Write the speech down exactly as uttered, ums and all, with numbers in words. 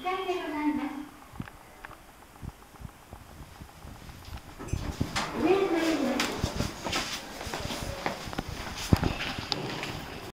かいでございます。